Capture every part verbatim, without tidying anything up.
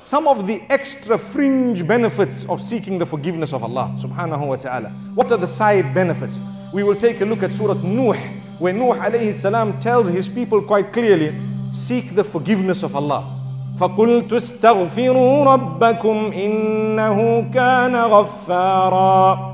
some of the extra fringe benefits of seeking the forgiveness of Allah subhanahu wa ta'ala. What are the side benefits? We will take a look at Surah Nuh, where Nuh alayhi salam tells his people quite clearly, seek the forgiveness of Allah. فَقُلْتُ اسْتَغْفِرُوا رَبَّكُمْ إِنَّهُ كَانَ غَفَّارًا.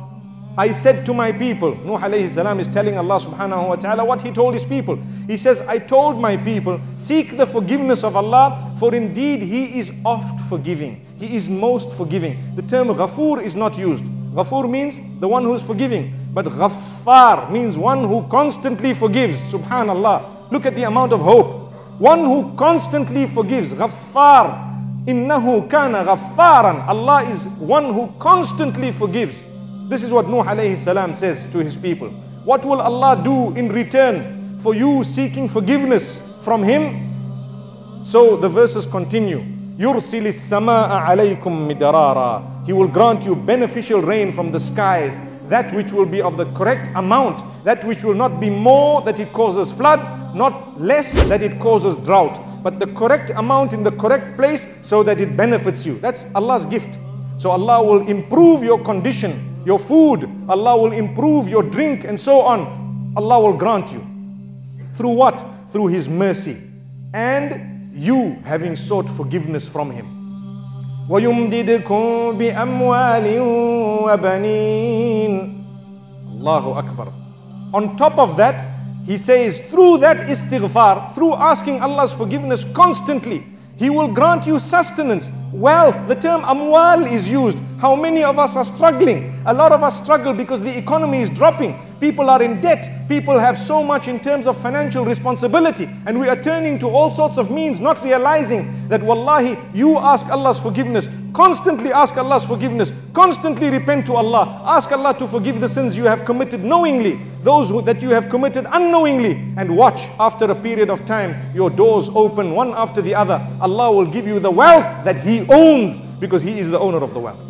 I said to my people, Nuh alayhi salam is telling Allah subhanahu wa ta'ala what he told his people. He says, I told my people, seek the forgiveness of Allah, for indeed he is oft forgiving. He is most forgiving. The term ghafoor is not used. Ghafoor means the one who is forgiving. But ghaffar means one who constantly forgives. Subhanallah. Look at the amount of hope. One who constantly forgives. Ghaffar. Innahu kana ghaffaran. Allah is one who constantly forgives. This is what Nuh alayhi salam says to his people. What will Allah do in return for you seeking forgiveness from him? So the verses continue. يُرْسِلِ السَّمَاءَ عَلَيْكُمْ مِدَرَارًا. He will grant you beneficial rain from the skies, that which will be of the correct amount, that which will not be more that it causes flood, not less that it causes drought, but the correct amount in the correct place so that it benefits you. That's Allah's gift. So Allah will improve your condition, your food, Allah will improve your drink, and so on. Allah will grant you. Through what? Through His mercy. And you having sought forgiveness from Him. وَيُمْدِدْكُمْ بِأَمْوَالٍ وَبَنِينَ. Allahu Akbar. On top of that, He says, through that istighfar, through asking Allah's forgiveness constantly, He will grant you sustenance, wealth. The term amwal is used. How many of us are struggling? A lot of us struggle because the economy is dropping. People are in debt. People have so much in terms of financial responsibility. And we are turning to all sorts of means, not realizing that wallahi, you ask Allah's forgiveness. Constantly ask Allah's forgiveness. Constantly repent to Allah. Ask Allah to forgive the sins you have committed knowingly, those who, that you have committed unknowingly. And watch, after a period of time, your doors open one after the other. Allah will give you the wealth that He owns, because He is the owner of the wealth.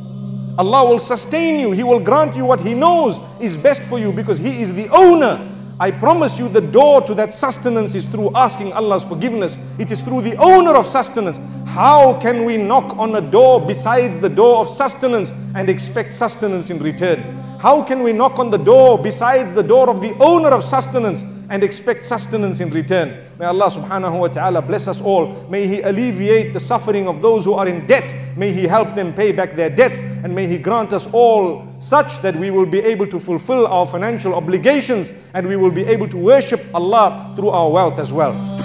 Allah will sustain you. He will grant you what He knows is best for you, because He is the owner. I promise you, the door to that sustenance is through asking Allah's forgiveness. It is through the owner of sustenance. How can we knock on a door besides the door of sustenance and expect sustenance in return? How can we knock on the door besides the door of the owner of sustenance and expect sustenance in return? May Allah subhanahu wa ta'ala bless us all. May He alleviate the suffering of those who are in debt. May He help them pay back their debts. And may He grant us all such that we will be able to fulfill our financial obligations, and we will be able to worship Allah through our wealth as well.